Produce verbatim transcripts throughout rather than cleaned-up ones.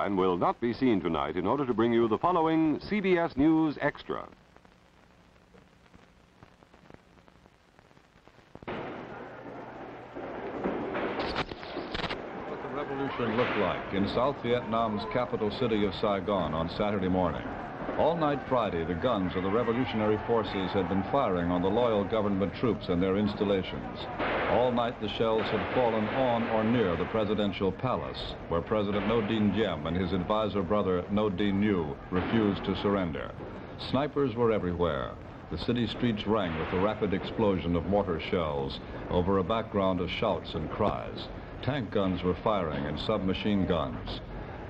Dime will not be seen tonight in order to bring you the following C B S News Extra. What the revolution looked like in South Vietnam's capital city of Saigon on Saturday morning. All night Friday, the guns of the revolutionary forces had been firing on the loyal government troops and their installations. All night, the shells had fallen on or near the presidential palace, where President Ngo Dinh Diem and his advisor brother Ngo Dinh Nhu refused to surrender. Snipers were everywhere. The city streets rang with the rapid explosion of mortar shells over a background of shouts and cries. Tank guns were firing and submachine guns.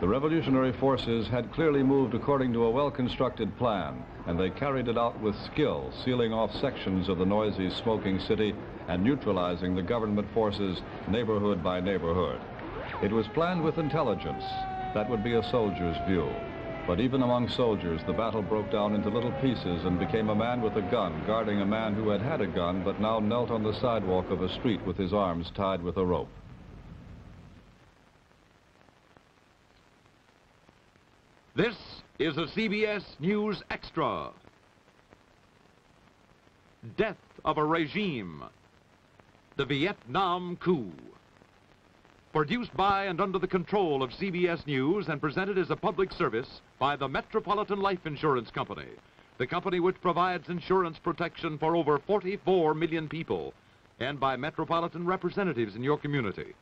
The revolutionary forces had clearly moved according to a well-constructed plan, and they carried it out with skill, sealing off sections of the noisy, smoking city and neutralizing the government forces neighborhood by neighborhood. It was planned with intelligence. That would be a soldier's view. But even among soldiers, the battle broke down into little pieces and became a man with a gun guarding a man who had had a gun but now knelt on the sidewalk of a street with his arms tied with a rope. This is a C B S News Extra. Death of a regime. The Vietnam coup. Produced by and under the control of C B S News and presented as a public service by the Metropolitan Life Insurance Company, the company which provides insurance protection for over forty-four million people, and by Metropolitan representatives in your community.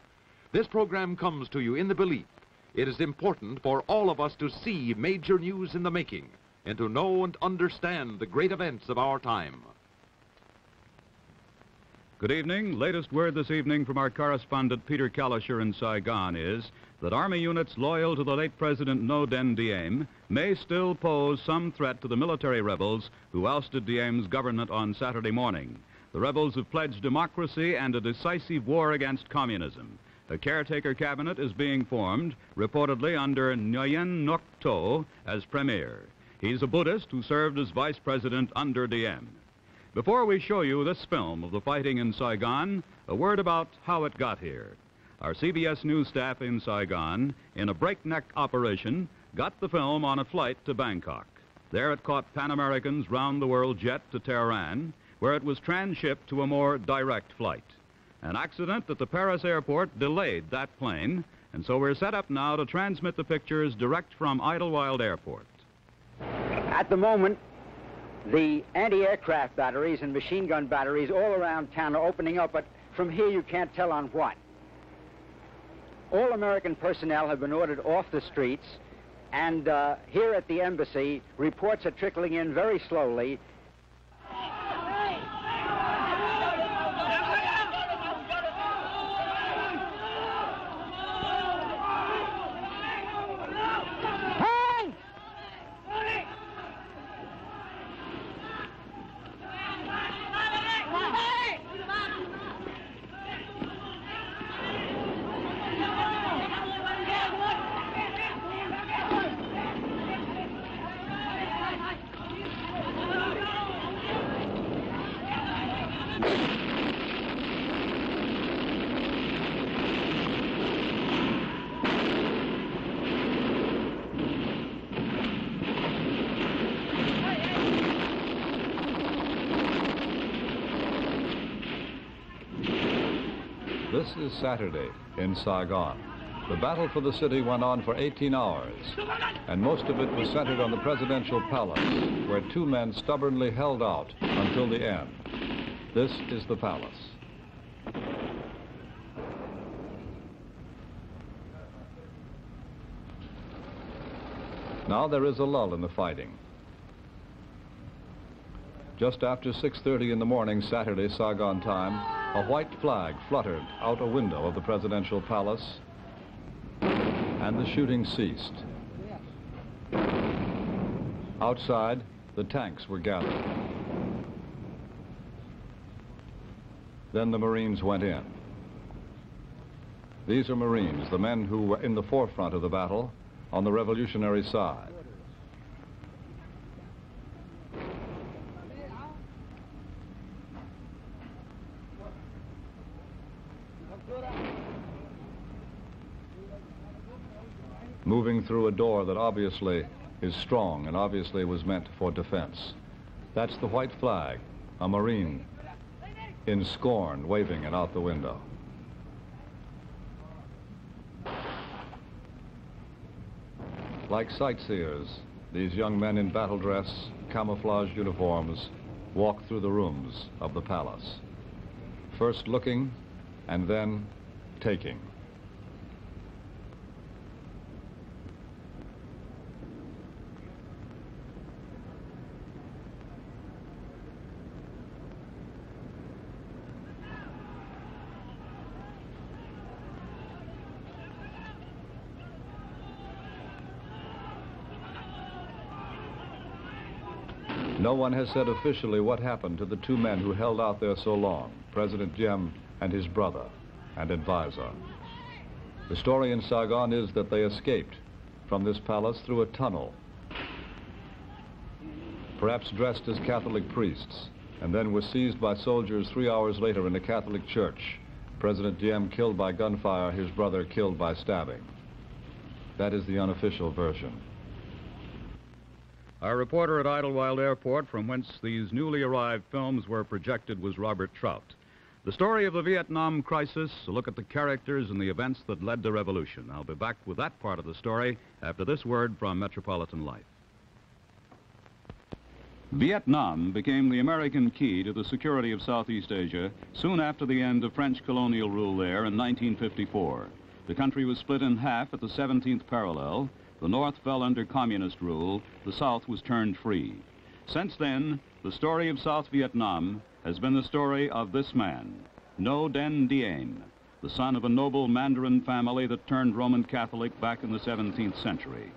This program comes to you in the belief it is important for all of us to see major news in the making and to know and understand the great events of our time. Good evening. Latest word this evening from our correspondent Peter Kalischer in Saigon is that army units loyal to the late President Ngo Dinh Diem may still pose some threat to the military rebels who ousted Diem's government on Saturday morning. The rebels have pledged democracy and a decisive war against communism. A caretaker cabinet is being formed, reportedly under Nguyen Ngoc Tho as premier. He's a Buddhist who served as vice president under Diem. Before we show you this film of the fighting in Saigon, a word about how it got here. Our C B S News staff in Saigon, in a breakneck operation, got the film on a flight to Bangkok. There it caught Pan American's round-the-world jet to Tehran, where it was transshipped to a more direct flight. An accident at the Paris airport delayed that plane, and so we're set up now to transmit the pictures direct from Idlewild Airport. At the moment, the anti-aircraft batteries and machine gun batteries all around town are opening up, but from here you can't tell on what. All American personnel have been ordered off the streets, and uh, here at the embassy, reports are trickling in very slowly. This is Saturday in Saigon. The battle for the city went on for eighteen hours, and most of it was centered on the presidential palace, where two men stubbornly held out until the end. This is the palace. Now there is a lull in the fighting. Just after six thirty in the morning, Saturday, Saigon time, a white flag fluttered out a window of the presidential palace, and the shooting ceased. Outside, the tanks were gathered. Then the Marines went in. These are Marines, the men who were in the forefront of the battle on the revolutionary side. moving through a door that obviously is strong and obviously was meant for defense. That's the white flag, a Marine in scorn waving it out the window. Like sightseers, these young men in battle dress, camouflage uniforms, walk through the rooms of the palace, first looking and then taking. No one has said officially what happened to the two men who held out there so long, President Diem and his brother and advisor. The story in Saigon is that they escaped from this palace through a tunnel, perhaps dressed as Catholic priests, and then were seized by soldiers three hours later in a Catholic church. President Diem killed by gunfire, his brother killed by stabbing. That is the unofficial version. Our reporter at Idlewild Airport, from whence these newly arrived films were projected, was Robert Trout. The story of the Vietnam crisis, a look at the characters and the events that led to revolution. I'll be back with that part of the story after this word from Metropolitan Life. Vietnam became the American key to the security of Southeast Asia soon after the end of French colonial rule there in nineteen fifty-four. The country was split in half at the seventeenth parallel. The North fell under communist rule, the South was turned free. Since then, the story of South Vietnam has been the story of this man, Ngo Dinh Diem, the son of a noble Mandarin family that turned Roman Catholic back in the seventeenth century.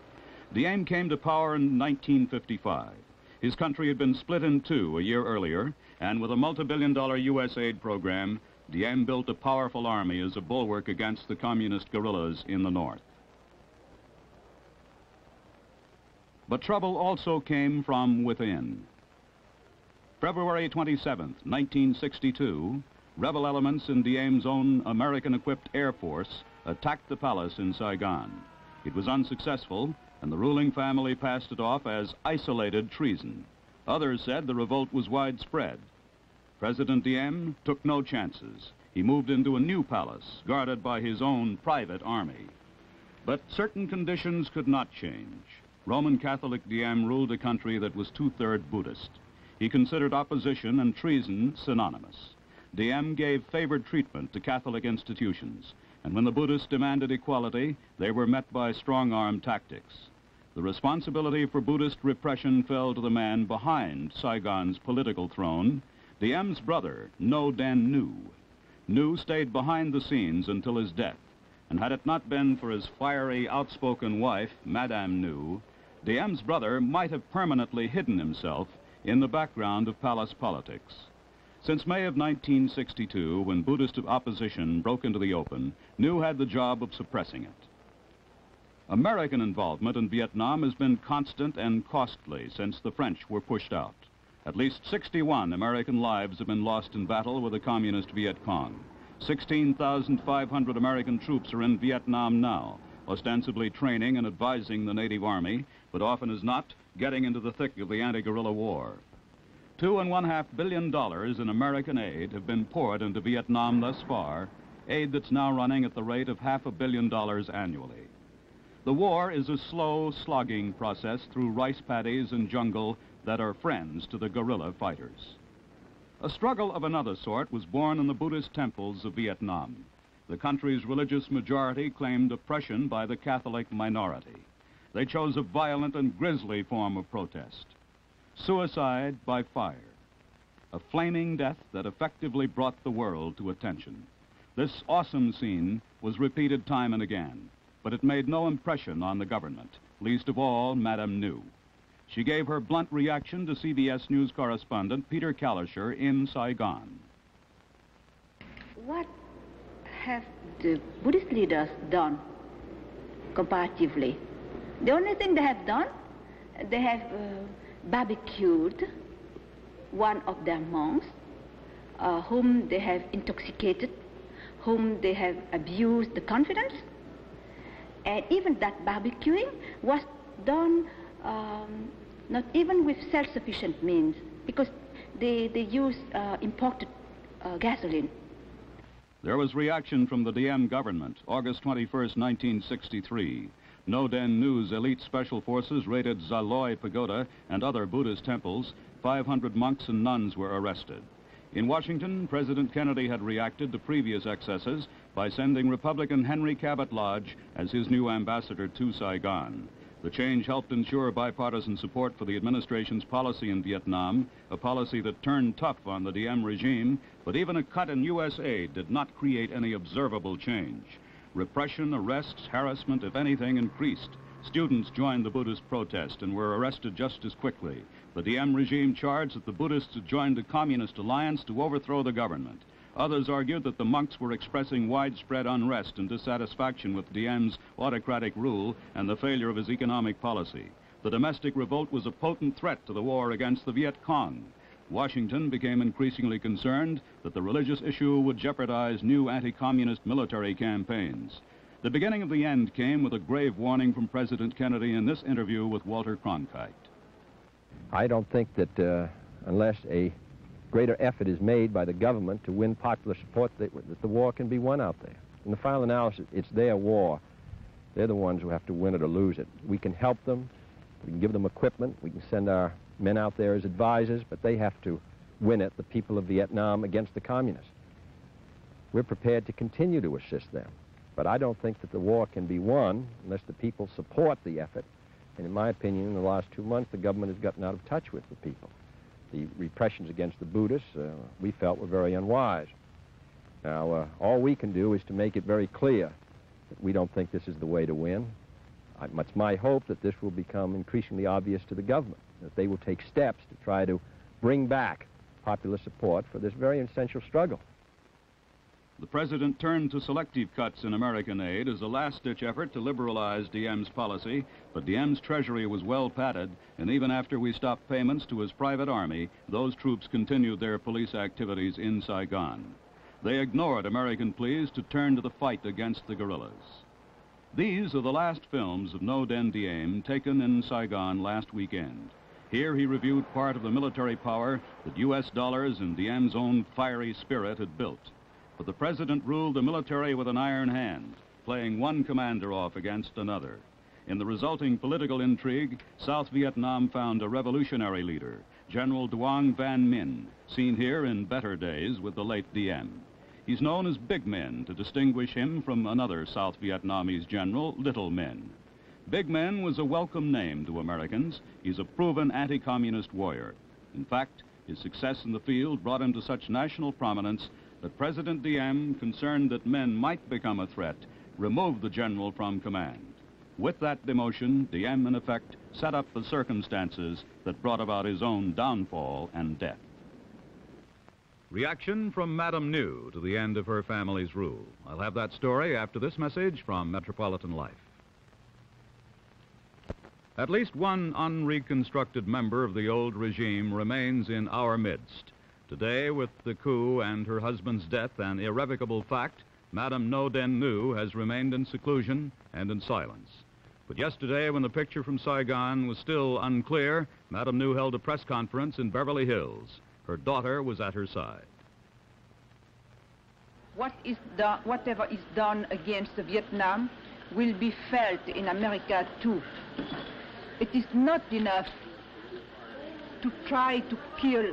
Diem came to power in nineteen fifty-five. His country had been split in two a year earlier, and with a multi-billion dollar U S aid program, Diem built a powerful army as a bulwark against the communist guerrillas in the North. But trouble also came from within. February twenty-seventh, nineteen sixty-two, rebel elements in Diem's own American-equipped Air Force attacked the palace in Saigon. It was unsuccessful, and the ruling family passed it off as isolated treason. Others said the revolt was widespread. President Diem took no chances. He moved into a new palace, guarded by his own private army. But certain conditions could not change. Roman Catholic Diem ruled a country that was two-thirds Buddhist. He considered opposition and treason synonymous. Diem gave favored treatment to Catholic institutions, and when the Buddhists demanded equality, they were met by strong-arm tactics. The responsibility for Buddhist repression fell to the man behind Saigon's political throne, Diem's brother, Ngo Dinh Nhu. Nhu stayed behind the scenes until his death, and had it not been for his fiery, outspoken wife, Madame Nhu, Diem's brother might have permanently hidden himself in the background of palace politics. Since May of nineteen sixty-two, when Buddhist opposition broke into the open, Nhu had the job of suppressing it. American involvement in Vietnam has been constant and costly since the French were pushed out. At least sixty-one American lives have been lost in battle with the communist Viet Cong. sixteen thousand five hundred American troops are in Vietnam now, ostensibly training and advising the native army, but often as not, getting into the thick of the anti-guerrilla war. Two and one half billion dollars in American aid have been poured into Vietnam thus far, aid that's now running at the rate of half a billion dollars annually. The war is a slow, slogging process through rice paddies and jungle that are friends to the guerrilla fighters. A struggle of another sort was born in the Buddhist temples of Vietnam. The country's religious majority claimed oppression by the Catholic minority. They chose a violent and grisly form of protest, suicide by fire, a flaming death that effectively brought the world to attention. This awesome scene was repeated time and again, but it made no impression on the government, least of all Madame Nhu. She gave her blunt reaction to C B S News correspondent Peter Kalischer in Saigon. What have the Buddhist leaders done comparatively? The only thing they have done, they have uh, barbecued one of their monks, uh, whom they have intoxicated, whom they have abused the confidence, And even that barbecuing was done um, not even with self-sufficient means, because they, they used uh, imported uh, gasoline. There was reaction from the Diem government, August twenty-first, nineteen sixty-three. Ngo Dinh Nhu's elite special forces raided Xa Loi Pagoda and other Buddhist temples. five hundred monks and nuns were arrested. In Washington, President Kennedy had reacted to previous excesses by sending Republican Henry Cabot Lodge as his new ambassador to Saigon. The change helped ensure bipartisan support for the administration's policy in Vietnam, a policy that turned tough on the Diem regime, but even a cut in U S aid did not create any observable change. Repression, arrests, harassment, if anything, increased. Students joined the Buddhist protest and were arrested just as quickly. The Diem regime charged that the Buddhists had joined a communist alliance to overthrow the government. Others argued that the monks were expressing widespread unrest and dissatisfaction with Diem's autocratic rule and the failure of his economic policy. The domestic revolt was a potent threat to the war against the Viet Cong. Washington became increasingly concerned that the religious issue would jeopardize new anti-communist military campaigns. The beginning of the end came with a grave warning from President Kennedy in this interview with Walter Cronkite. I don't think that uh, unless a greater effort is made by the government to win popular support, that, that the war can be won out there. In the final analysis, it's their war. They're the ones who have to win it or lose it. We can help them. We can give them equipment. We can send our men out there as advisors, but they have to win it, the people of Vietnam against the communists. We're prepared to continue to assist them, but I don't think that the war can be won unless the people support the effort. And in my opinion, in the last two months, the government has gotten out of touch with the people. The repressions against the Buddhists, uh, we felt, were very unwise. Now, uh, all we can do is to make it very clear that we don't think this is the way to win. I, it's my hope that this will become increasingly obvious to the government, that they will take steps to try to bring back popular support for this very essential struggle. The president turned to selective cuts in American aid as a last-ditch effort to liberalize Diem's policy, but Diem's treasury was well padded, and even after we stopped payments to his private army, those troops continued their police activities in Saigon. They ignored American pleas to turn to the fight against the guerrillas. These are the last films of Ngo Dinh Diem taken in Saigon last weekend. Here he reviewed part of the military power that U S dollars and Diem's own fiery spirit had built. But the president ruled the military with an iron hand, playing one commander off against another. In the resulting political intrigue, South Vietnam found a revolutionary leader, General Duong Van Minh, seen here in better days with the late Diem. He's known as Big Minh to distinguish him from another South Vietnamese general, Little Minh. Big Minh was a welcome name to Americans. He's a proven anti-communist warrior. In fact, his success in the field brought him to such national prominence that President Diem, concerned that men might become a threat, removed the general from command. With that demotion, Diem, in effect, set up the circumstances that brought about his own downfall and death. Reaction from Madame Nhu to the end of her family's rule. I'll have that story after this message from Metropolitan Life. At least one unreconstructed member of the old regime remains in our midst. Today, with the coup and her husband's death an irrevocable fact, Madame Ngo Dinh Nhu has remained in seclusion and in silence. But yesterday, when the picture from Saigon was still unclear, Madame Nhu held a press conference in Beverly Hills. Her daughter was at her side. What is done, whatever is done against Vietnam will be felt in America too. It is not enough to try to kill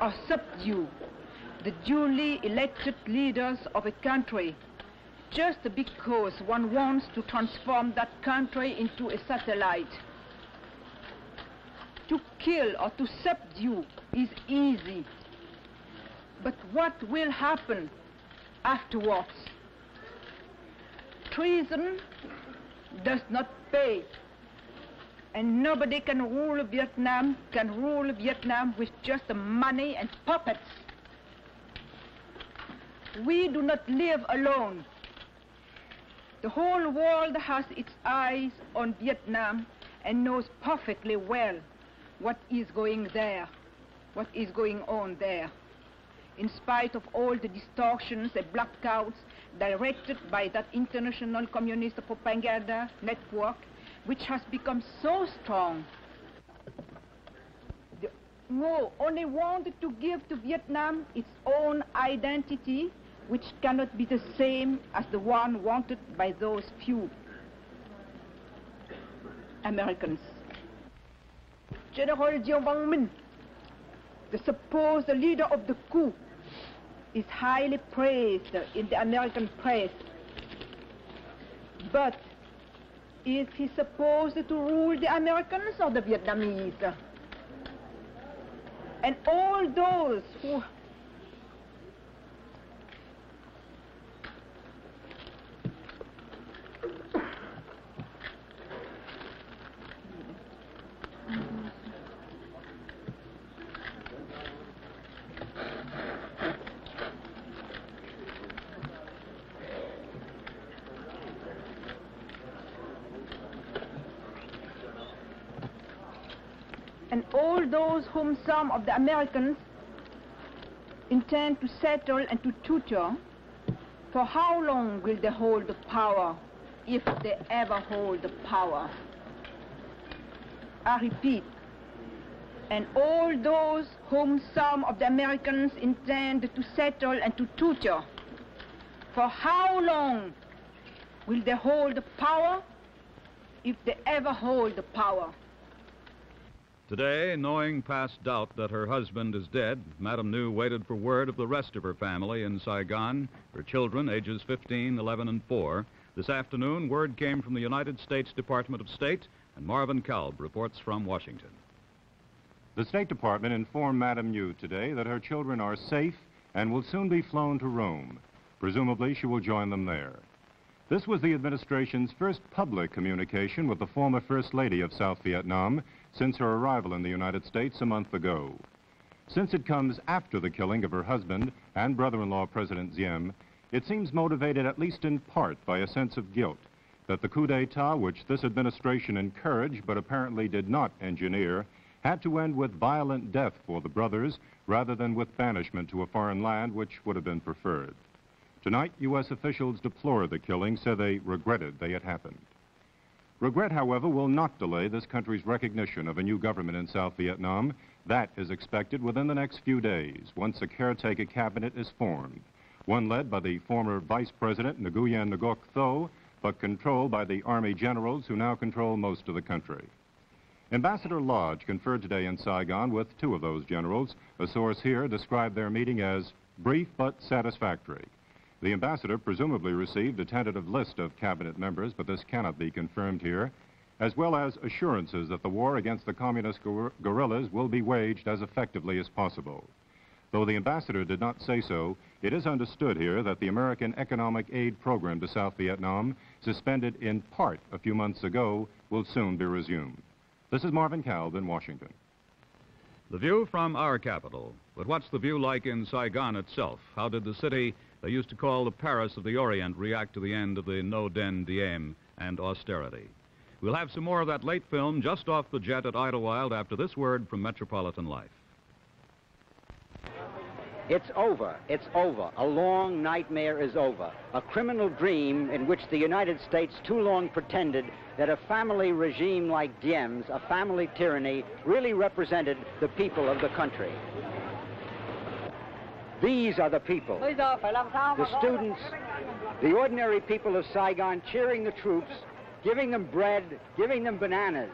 or subdue the duly elected leaders of a country just because one wants to transform that country into a satellite. To kill or to subdue is easy, but what will happen afterwards? Treason does not pay, and nobody can rule Vietnam, can rule Vietnam with just money and puppets. We do not live alone. The whole world has its eyes on Vietnam and knows perfectly well what is going there, what is going on there. In spite of all the distortions and blackouts directed by that international communist propaganda network, which has become so strong. The Ngo only wanted to give to Vietnam its own identity, which cannot be the same as the one wanted by those few Americans. General Duong Van Minh, the supposed leader of the coup, is highly praised in the American press. But is he supposed to rule the Americans or the Vietnamese? And all those who and all those whom some of the Americans intend to settle and to tutor, for how long will they hold the power, if they ever hold the power? I repeat, and all those whom some of the Americans intend to settle and to tutor, for how long will they hold the power, if they ever hold the power? Today, knowing past doubt that her husband is dead, Madame Nhu waited for word of the rest of her family in Saigon, her children, ages fifteen, eleven, and four. This afternoon, word came from the United States Department of State, and Marvin Kalb reports from Washington. The State Department informed Madame Nhu today that her children are safe and will soon be flown to Rome. Presumably, she will join them there. This was the administration's first public communication with the former First Lady of South Vietnam since her arrival in the United States a month ago. Since it comes after the killing of her husband and brother-in-law President Diem, it seems motivated at least in part by a sense of guilt that the coup d'etat, which this administration encouraged but apparently did not engineer, had to end with violent death for the brothers rather than with banishment to a foreign land, which would have been preferred. Tonight, U S officials deplore the killing, so they regretted they had happened. Regret, however, will not delay this country's recognition of a new government in South Vietnam. That is expected within the next few days, once a caretaker cabinet is formed, one led by the former Vice President Nguyen Ngoc Tho, but controlled by the Army generals who now control most of the country. Ambassador Lodge conferred today in Saigon with two of those generals. A source here described their meeting as brief but satisfactory. The ambassador presumably received a tentative list of cabinet members, but this cannot be confirmed here, as well as assurances that the war against the communist guer- guerrillas will be waged as effectively as possible. Though the ambassador did not say so, it is understood here that the American economic aid program to South Vietnam, suspended in part a few months ago, will soon be resumed. This is Marvin Kalb in Washington. The view from our capital, but what's the view like in Saigon itself? How did the city they used to call the Paris of the Orient react to the end of the Ngo Dinh Diem and austerity? We'll have some more of that late film just off the jet at Idlewild after this word from Metropolitan Life. It's over. It's over. A long nightmare is over. A criminal dream in which the United States too long pretended that a family regime like Diem's, a family tyranny, really represented the people of the country. These are the people, the students, the ordinary people of Saigon cheering the troops, giving them bread, giving them bananas.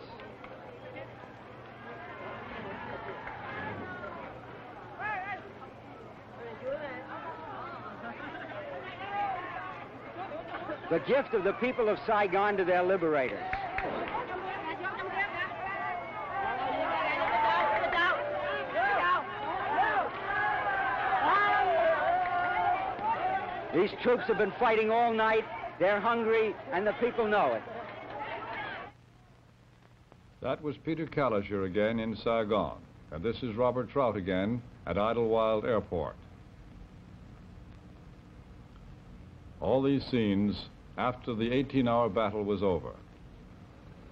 The gift of the people of Saigon to their liberators. These troops have been fighting all night, they're hungry, and the people know it. That was Peter Kalischer again in Saigon, and this is Robert Trout again at Idlewild Airport. All these scenes after the eighteen hour battle was over,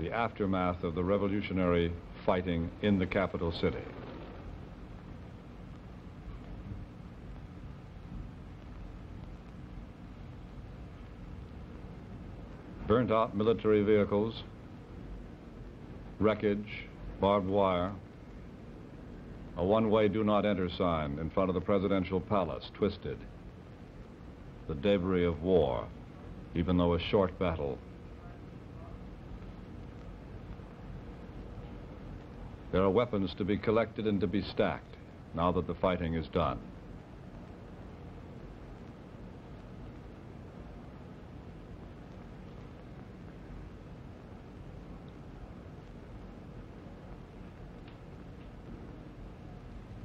the aftermath of the revolutionary fighting in the capital city. burnt out military vehicles, wreckage, barbed wire, a one-way do not enter sign in front of the presidential palace, twisted, the debris of war, even though a short battle. There are weapons to be collected and to be stacked now that the fighting is done.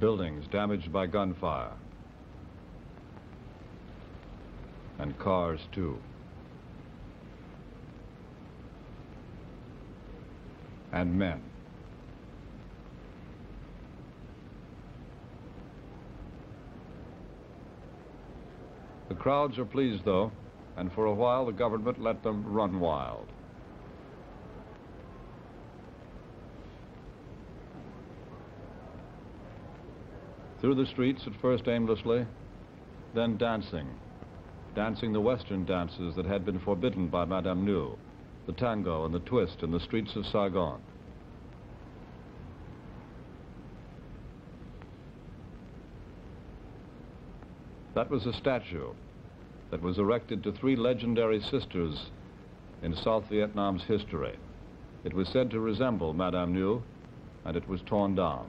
Buildings damaged by gunfire, and cars too. And men. The crowds are pleased though, and for a while the government let them run wild. Through the streets at first aimlessly, then dancing. Dancing the Western dances that had been forbidden by Madame Nhu, the tango and the twist in the streets of Saigon. That was a statue that was erected to three legendary sisters in South Vietnam's history. It was said to resemble Madame Nhu, and it was torn down.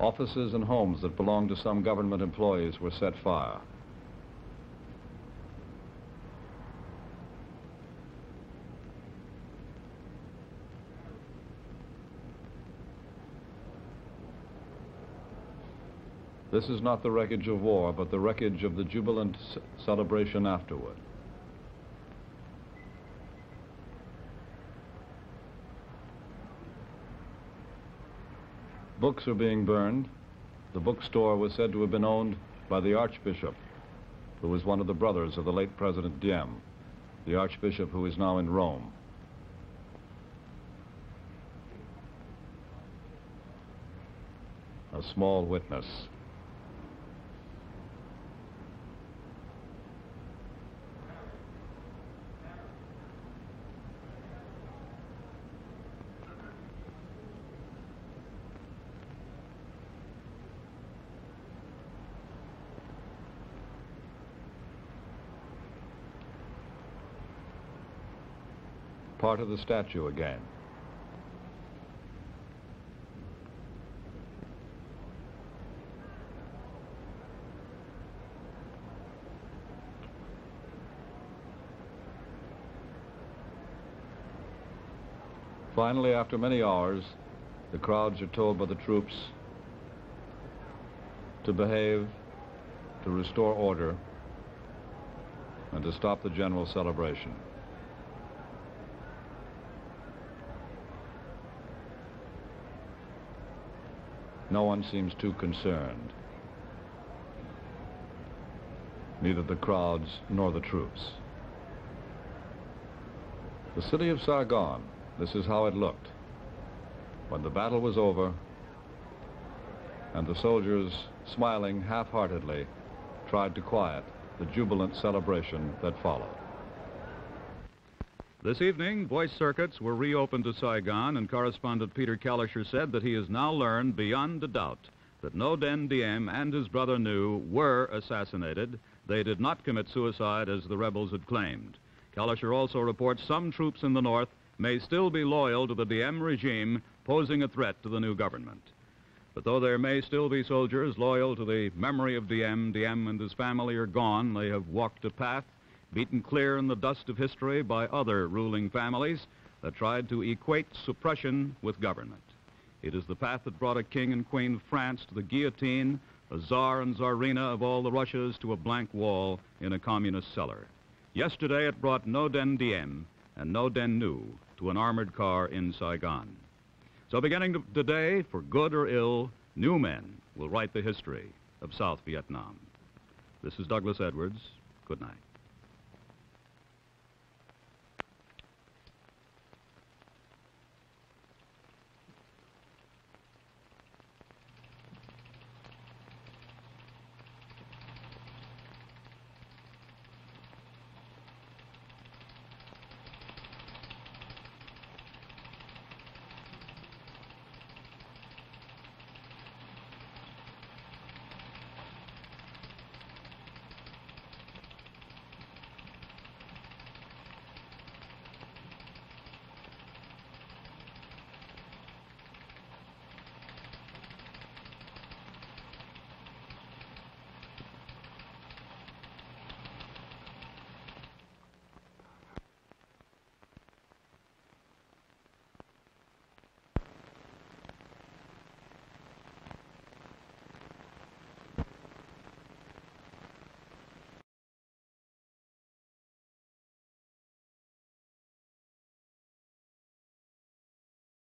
Offices and homes that belonged to some government employees were set fire. This is not the wreckage of war, but the wreckage of the jubilant celebration afterward. Books are being burned. The bookstore was said to have been owned by the Archbishop, who was one of the brothers of the late President Diem, the Archbishop who is now in Rome. A small witness. Part of the statue again. Finally, after many hours, the crowds are told by the troops to behave, to restore order, and to stop the general celebration. No one seems too concerned, neither the crowds nor the troops. The city of Saigon, this is how it looked when the battle was over and the soldiers, smiling half-heartedly, tried to quiet the jubilant celebration that followed. This evening, voice circuits were reopened to Saigon, and correspondent Peter Kalischer said that he has now learned beyond a doubt that Ngo Dinh Diem and his brother Nhu were assassinated. They did not commit suicide as the rebels had claimed. Kalischer also reports some troops in the north may still be loyal to the Diem regime, posing a threat to the new government. But though there may still be soldiers loyal to the memory of Diem, Diem and his family are gone. They have walked a path beaten clear in the dust of history by other ruling families that tried to equate suppression with government. It is the path that brought a king and queen of France to the guillotine, a czar and czarina of all the Russias to a blank wall in a communist cellar. Yesterday it brought Ngo Dinh Diem and Ngo Dinh Nhu to an armored car in Saigon. So beginning today, for good or ill, new men will write the history of South Vietnam. This is Douglas Edwards. Good night.